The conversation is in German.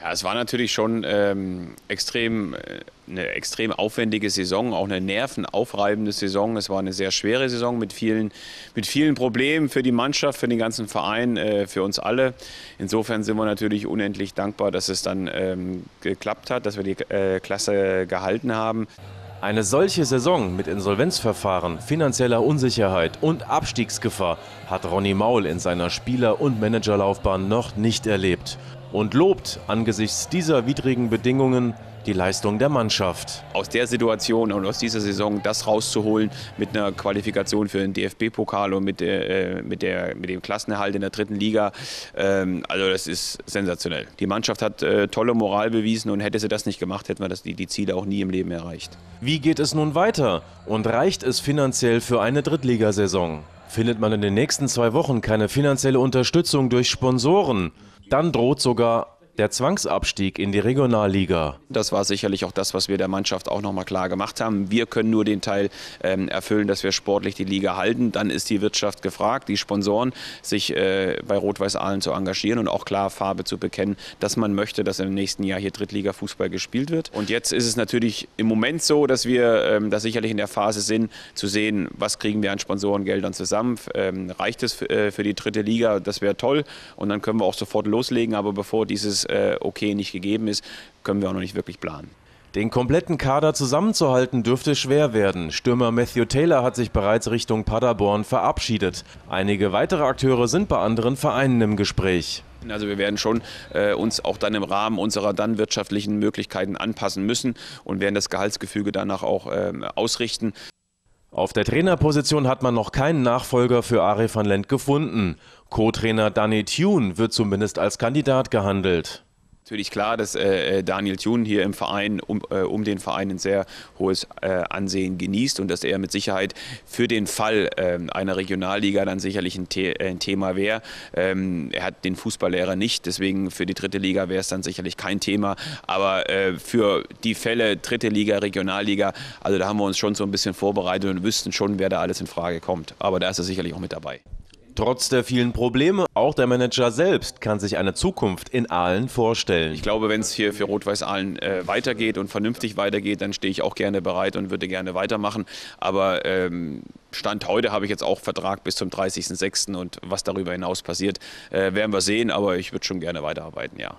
Ja, es war natürlich schon eine extrem aufwendige Saison, auch eine nervenaufreibende Saison. Es war eine sehr schwere Saison mit vielen Problemen für die Mannschaft, für den ganzen Verein, für uns alle. Insofern sind wir natürlich unendlich dankbar, dass es dann geklappt hat, dass wir die Klasse gehalten haben. Eine solche Saison mit Insolvenzverfahren, finanzieller Unsicherheit und Abstiegsgefahr hat Ronny Maul in seiner Spieler- und Managerlaufbahn noch nicht erlebt. Und lobt angesichts dieser widrigen Bedingungen die Leistung der Mannschaft. Aus der Situation und aus dieser Saison das rauszuholen mit einer Qualifikation für den DFB-Pokal und mit dem Klassenerhalt in der 3. Liga, also das ist sensationell. Die Mannschaft hat tolle Moral bewiesen und hätte sie das nicht gemacht, hätten wir die Ziele auch nie im Leben erreicht. Wie geht es nun weiter und reicht es finanziell für eine Drittligasaison? Findet man in den nächsten 2 Wochen keine finanzielle Unterstützung durch Sponsoren, dann droht sogar der Zwangsabstieg in die Regionalliga. Das war sicherlich auch das, was wir der Mannschaft auch nochmal klar gemacht haben. Wir können nur den Teil erfüllen, dass wir sportlich die Liga halten. Dann ist die Wirtschaft gefragt, die Sponsoren, sich bei Rot-Weiss-Ahlen zu engagieren und auch klar Farbe zu bekennen, dass man möchte, dass im nächsten Jahr hier Drittliga-Fußball gespielt wird. Und jetzt ist es natürlich im Moment so, dass wir da sicherlich in der Phase sind, zu sehen, was kriegen wir an Sponsorengeldern zusammen. Reicht es für die 3. Liga? Das wäre toll. Und dann können wir auch sofort loslegen. Aber bevor dieses Okay nicht gegeben ist, können wir auch noch nicht wirklich planen. Den kompletten Kader zusammenzuhalten dürfte schwer werden. Stürmer Matthew Taylor hat sich bereits Richtung Paderborn verabschiedet. Einige weitere Akteure sind bei anderen Vereinen im Gespräch. Also wir werden schon uns auch dann im Rahmen unserer dann wirtschaftlichen Möglichkeiten anpassen müssen und werden das Gehaltsgefüge danach auch ausrichten. Auf der Trainerposition hat man noch keinen Nachfolger für Are van Lent gefunden. Co-Trainer Danny Thune wird zumindest als Kandidat gehandelt. Natürlich klar, dass Daniel Thun hier im Verein, um den Verein ein sehr hohes Ansehen genießt und dass er mit Sicherheit für den Fall einer Regionalliga dann sicherlich ein Thema wäre. Er hat den Fußballlehrer nicht, deswegen für die 3. Liga wäre es dann sicherlich kein Thema. Aber für die Fälle 3. Liga, Regionalliga, also da haben wir uns schon so ein bisschen vorbereitet und wüssten schon, wer da alles in Frage kommt. Aber da ist er sicherlich auch mit dabei. Trotz der vielen Probleme, auch der Manager selbst kann sich eine Zukunft in Ahlen vorstellen. Ich glaube, wenn es hier für Rot-Weiß-Ahlen weitergeht und vernünftig weitergeht, dann stehe ich auch gerne bereit und würde gerne weitermachen. Aber Stand heute habe ich jetzt auch Vertrag bis zum 30.06. und was darüber hinaus passiert, werden wir sehen. Aber ich würde schon gerne weiterarbeiten, ja.